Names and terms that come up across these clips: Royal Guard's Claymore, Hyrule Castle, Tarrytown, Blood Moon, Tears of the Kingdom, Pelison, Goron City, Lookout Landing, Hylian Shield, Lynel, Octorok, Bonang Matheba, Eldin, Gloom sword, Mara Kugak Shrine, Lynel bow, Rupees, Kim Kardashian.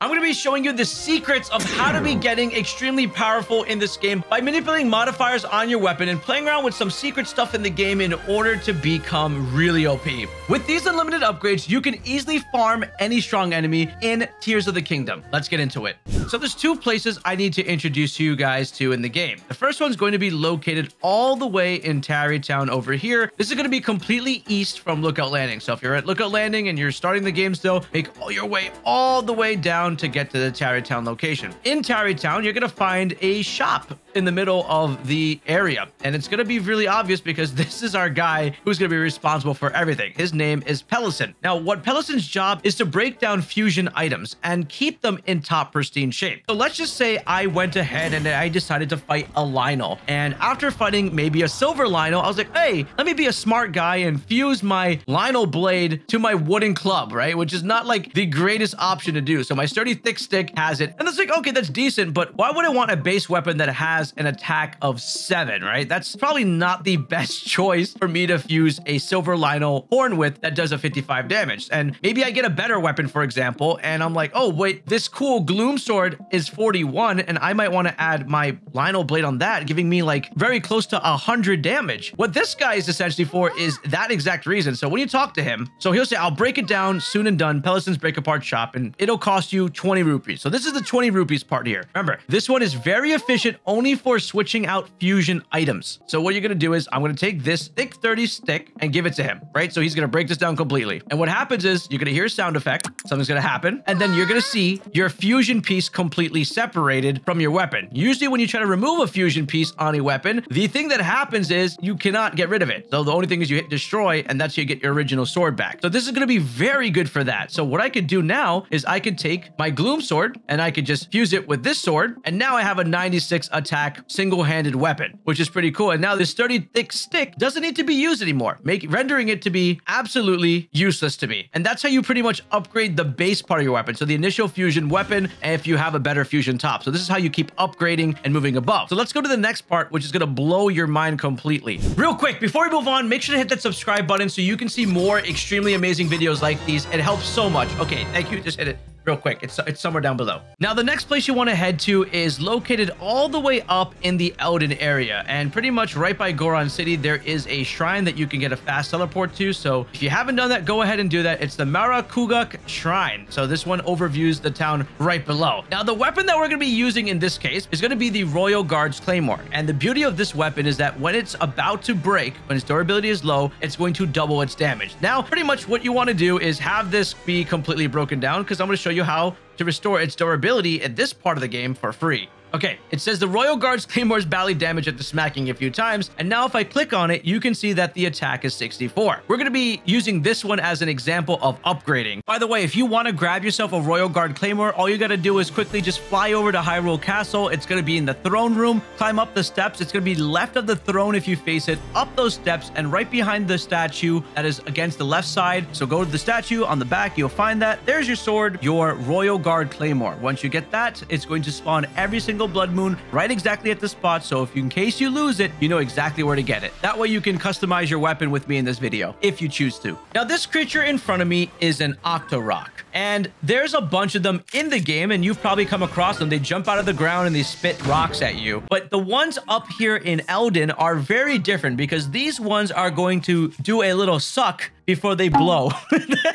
I'm going to be showing you the secrets of how to be getting extremely powerful in this game by manipulating modifiers on your weapon and playing around with some secret stuff in the game in order to become really OP. With these unlimited upgrades, you can easily farm any strong enemy in Tears of the Kingdom. Let's get into it. So there's two places I need to introduce you guys to in the game. The first one's going to be located all the way in Tarrytown over here. This is going to be completely east from Lookout Landing. So if you're at Lookout Landing and you're starting the game still, make your way all the way down to get to the Tarrytown location. In Tarrytown, you're gonna find a shop in the middle of the area, and it's gonna be really obvious because this is our guy who's gonna be responsible for everything. His name is Pelison. Now, what Pelison's job is to break down fusion items and keep them in top pristine shape. So let's just say I went ahead and I decided to fight a Lynel, and after fighting maybe a silver Lynel, I was like, hey, let me be a smart guy and fuse my Lynel blade to my wooden club, right? Which is not like the greatest option to do. So my sturdy thick stick has it, and that's like, okay, that's decent, but why would I want a base weapon that has an attack of 7, right? That's probably not the best choice for me to fuse a silver Lynel horn with that does a 55 damage. And maybe I get a better weapon, for example, and I'm like, oh wait, this cool Gloom sword is 41, and I might want to add my Lynel blade on that, giving me like very close to 100 damage. What this guy is essentially for is that exact reason. So when you talk to him, so he'll say, I'll break it down soon and done, Pelison's break apart shop, and it'll cost you 20 rupees. So this is the 20 rupees part here. Remember, this one is very efficient only for switching out fusion items. So what you're going to do is I'm going to take this thick 30 stick and give it to him, right? So he's going to break this down completely. And what happens is you're going to hear a sound effect. Something's going to happen. And then you're going to see your fusion piece completely separated from your weapon. Usually when you try to remove a fusion piece on a weapon, the thing that happens is you cannot get rid of it. So the only thing is you hit destroy, and that's how you get your original sword back. So this is going to be very good for that. So what I could do now is I could take my Gloom sword and I could just fuse it with this sword, and now I have a 96 attack single-handed weapon, which is pretty cool. And now this sturdy thick stick doesn't need to be used anymore, rendering it to be absolutely useless to me. And that's how you pretty much upgrade the base part of your weapon, so the initial fusion weapon, if you have a better fusion top. So this is how you keep upgrading and moving above. So let's go to the next part, which is going to blow your mind completely. Real quick, before we move on, make sure to hit that subscribe button so you can see more extremely amazing videos like these. It helps so much. Okay, thank you. Just hit it real quick. It's somewhere down below. Now, the next place you want to head to is located all the way up in the Eldin area, and pretty much right by Goron City, there is a shrine that you can get a fast teleport to. So if you haven't done that, go ahead and do that. It's the Mara Kugak Shrine. So this one overviews the town right below. Now, the weapon that we're going to be using in this case is going to be the Royal Guard's Claymore. And the beauty of this weapon is that when it's about to break, when its durability is low, it's going to double its damage. Now, pretty much what you want to do is have this be completely broken down, because I'm going to show you how to restore its durability at this part of the game for free. Okay, it says the Royal Guard's Claymore's Bally damage after smacking a few times, and now if I click on it, you can see that the attack is 64. We're going to be using this one as an example of upgrading. By the way, if you want to grab yourself a Royal Guard Claymore, all you got to do is quickly just fly over to Hyrule Castle. It's going to be in the throne room. Climb up the steps. It's going to be left of the throne if you face it, up those steps, and right behind the statue that is against the left side. So go to the statue on the back. You'll find that. There's your sword, your Royal Guard Claymore. Once you get that, it's going to spawn every single Blood Moon right exactly at the spot, so if in case you lose it, you know exactly where to get it. That way you can customize your weapon with me in this video if you choose to. Now, this creature in front of me is an Octorok, and there's a bunch of them in the game, and you've probably come across them. They jump out of the ground and they spit rocks at you, but the ones up here in Eldin are very different, because these ones are going to do a little suck before they blow.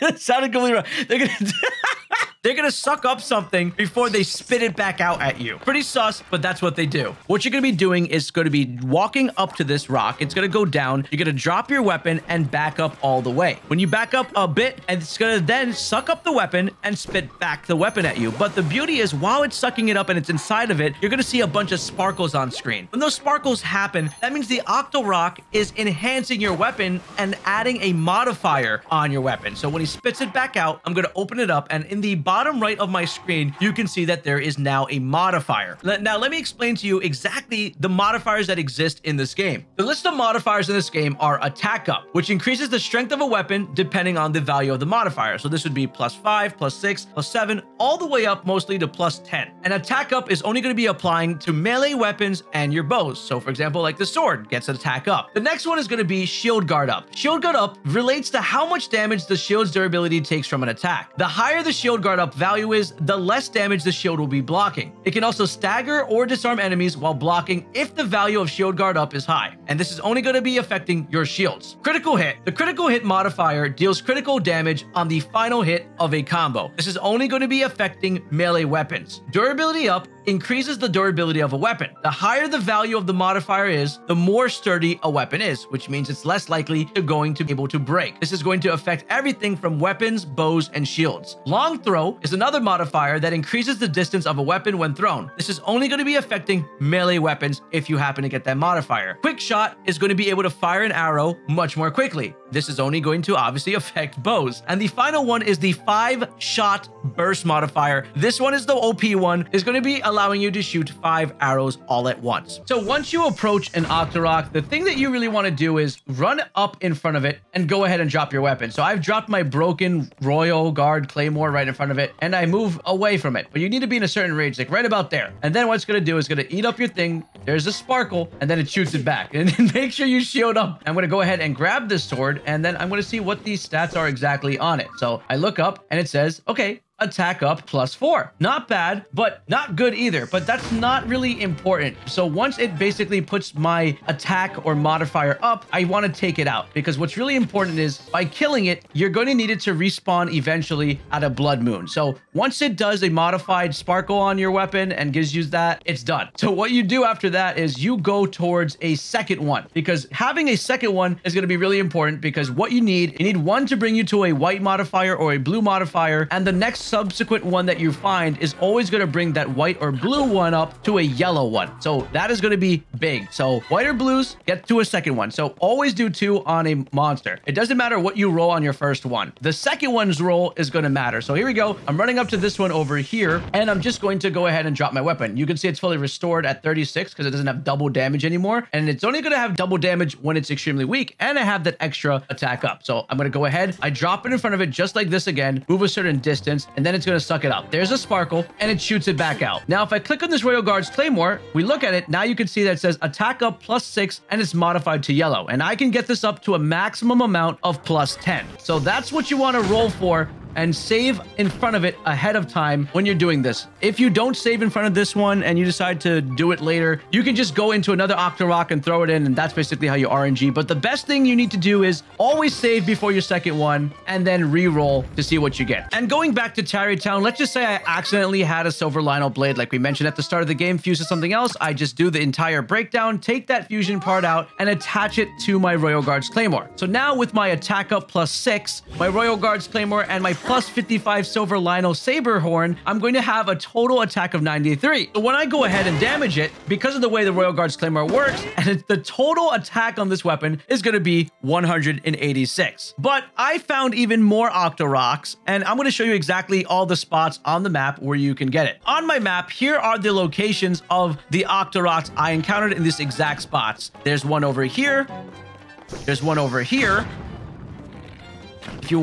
That sounded completely wrong. They're going to suck up something before they spit it back out at you. Pretty sus, but that's what they do. What you're going to be doing is going to be walking up to this rock. It's going to go down. You're going to drop your weapon and back up all the way. When you back up a bit, it's going to then suck up the weapon and spit back the weapon at you. But the beauty is, while it's sucking it up and it's inside of it, you're going to see a bunch of sparkles on screen. When those sparkles happen, that means the Octorok is enhancing your weapon and adding a modifier on your weapon. So when he spits it back out, I'm going to open it up, and in the bottom right of my screen, you can see that there is now a modifier. Now, let me explain to you exactly the modifiers that exist in this game. The list of modifiers in this game are attack up, which increases the strength of a weapon depending on the value of the modifier. So this would be +5, +6, +7, all the way up mostly to +10. And attack up is only going to be applying to melee weapons and your bows. So for example, like the sword gets an attack up. The next one is going to be shield guard up. Shield guard up relates to how much damage the shield's durability takes from an attack. The higher the shield guard up, up value is, the less damage the shield will be blocking. It can also stagger or disarm enemies while blocking if the value of shield guard up is high, and this is only going to be affecting your shields. Critical hit. The critical hit modifier deals critical damage on the final hit of a combo. This is only going to be affecting melee weapons. Durability up increases the durability of a weapon. The higher the value of the modifier is, the more sturdy a weapon is, which means it's less likely to be able to break. This is going to affect everything from weapons, bows, and shields. Long throw is another modifier that increases the distance of a weapon when thrown. This is only going to be affecting melee weapons if you happen to get that modifier. Quick shot is going to be able to fire an arrow much more quickly. This is only going to obviously affect bows. And the final one is the 5-shot burst modifier. This one is the OP one. It's going to be allowing you to shoot 5 arrows all at once. So once you approach an Octorok, the thing that you really want to do is run up in front of it and go ahead and drop your weapon. So I've dropped my broken Royal Guard Claymore right in front of it, and I move away from it. But you need to be in a certain range, like right about there. And then what it's going to do is going to eat up your thing. There's a sparkle, and then it shoots it back. And make sure you shield up. I'm going to go ahead and grab this sword, and then I'm going to see what these stats are exactly on it. So I look up, and it says, okay, attack up +4. Not bad, but not good either. But that's not really important. So once it basically puts my attack or modifier up, I want to take it out, because what's really important is by killing it, you're going to need it to respawn eventually at a Blood Moon. So once it does a modified sparkle on your weapon and gives you that, it's done. So what you do after that is you go towards a second one, because having a second one is going to be really important, because what you need one to bring you to a white modifier or a blue modifier, and the next subsequent one that you find is always going to bring that white or blue one up to a yellow one. So that is going to be big. So white or blues get to a second one. So always do 2 on a monster. It doesn't matter what you roll on your first one. The second one's roll is going to matter. So here we go. I'm running up to this one over here, and I'm just going to go ahead and drop my weapon. You can see it's fully restored at 36 because it doesn't have double damage anymore. And it's only going to have double damage when it's extremely weak. And I have that extra attack up. So I'm going to go ahead. I drop it in front of it just like this again, move a certain distance, and then it's going to suck it up. There's a sparkle, and it shoots it back out. Now, if I click on this Royal Guard's Claymore, we look at it. Now you can see that it says attack up +6, and it's modified to yellow. And I can get this up to a maximum amount of +10. So that's what you want to roll for, and save in front of it ahead of time when you're doing this. If you don't save in front of this one and you decide to do it later, you can just go into another Octorok and throw it in, and that's basically how you RNG. But the best thing you need to do is always save before your second one and then re-roll to see what you get. And going back to Tarrytown, let's just say I accidentally had a silver Lynel blade like we mentioned at the start of the game fused to something else. I just do the entire breakdown, take that fusion part out, and attach it to my Royal Guard's Claymore. So now with my attack up +6, my Royal Guard's Claymore, and my plus 55 silver Lynel saber horn, I'm going to have a total attack of 93. So when I go ahead and damage it, because of the way the Royal Guard's Claymore works, and the total attack on this weapon is going to be 186. But I found even more Octoroks, and I'm going to show you exactly all the spots on the map where you can get it. On my map, here are the locations of the Octoroks I encountered in this exact spots. There's one over here. There's one over here. If you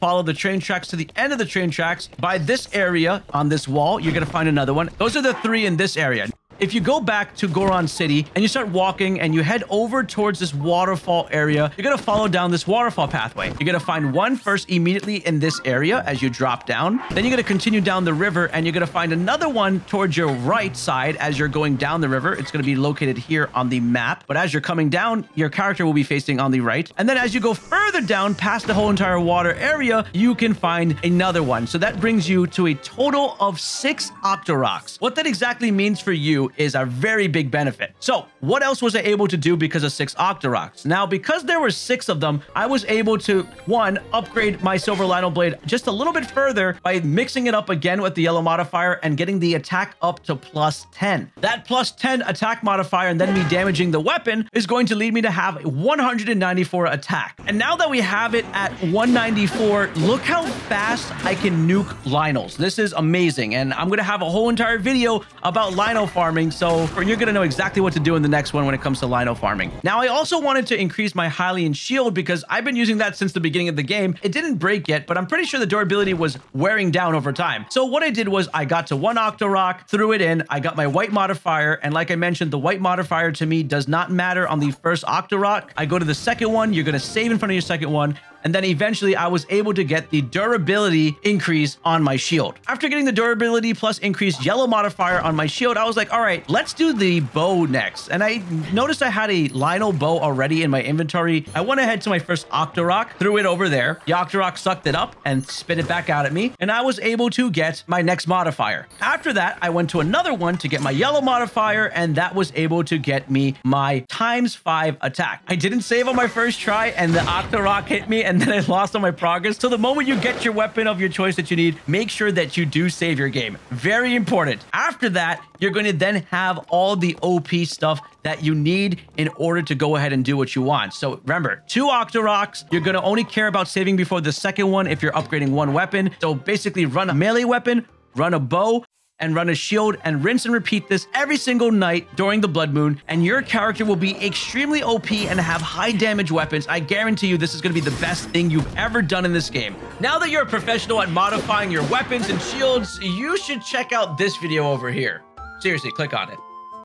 follow the train tracks to the end of the train tracks, by this area on this wall, you're going to find another one. Those are the 3 in this area. If you go back to Goron City and you start walking and you head over towards this waterfall area, you're going to follow down this waterfall pathway. You're going to find one first immediately in this area as you drop down. Then you're going to continue down the river and you're going to find another one towards your right side as you're going down the river. It's going to be located here on the map. But as you're coming down, your character will be facing on the right. And then as you go further down past the whole entire water area, you can find another one. So that brings you to a total of 6 Octoroks. What that exactly means for you is a very big benefit. So what else was I able to do because of 6 Octoroks? Now, because there were 6 of them, I was able to, 1, upgrade my silver Lynel blade just a little bit further by mixing it up again with the yellow modifier and getting the attack up to +10. That +10 attack modifier and then me damaging the weapon is going to lead me to have a 194 attack. And now that we have it at 194, look how fast I can nuke Lynels. This is amazing. And I'm going to have a whole entire video about Lynel farming. So you're going to know exactly what to do in the next one when it comes to Lynel farming. Now, I also wanted to increase my Hylian Shield because I've been using that since the beginning of the game. It didn't break yet, but I'm pretty sure the durability was wearing down over time. So what I did was I got to one Octorok, threw it in, I got my white modifier, and like I mentioned, the white modifier to me does not matter on the first Octorok. I go to the second one, you're going to save in front of your second one, And then eventually I was able to get the durability increase on my shield. After getting the durability plus increased yellow modifier on my shield, I was like, all right, let's do the bow next. And I noticed I had a Lynel bow already in my inventory. I went ahead to my first Octorok, threw it over there. The Octorok sucked it up and spit it back out at me. And I was able to get my next modifier. After that, I went to another one to get my yellow modifier, and that was able to get me my ×5 attack. I didn't save on my first try, and the Octorok hit me, and then I lost on my progress. So the moment you get your weapon of your choice that you need, make sure that you do save your game. Very important. After that, you're going to then have all the OP stuff that you need in order to go ahead and do what you want. So remember, 2 Octoroks, you're going to only care about saving before the second one if you're upgrading one weapon. So basically run a melee weapon, run a bow, and run a shield, and rinse and repeat this every single night during the Blood Moon, and your character will be extremely OP and have high damage weapons. I guarantee you this is going to be the best thing you've ever done in this game. Now that you're a professional at modifying your weapons and shields, you should check out this video over here. Seriously, click on it.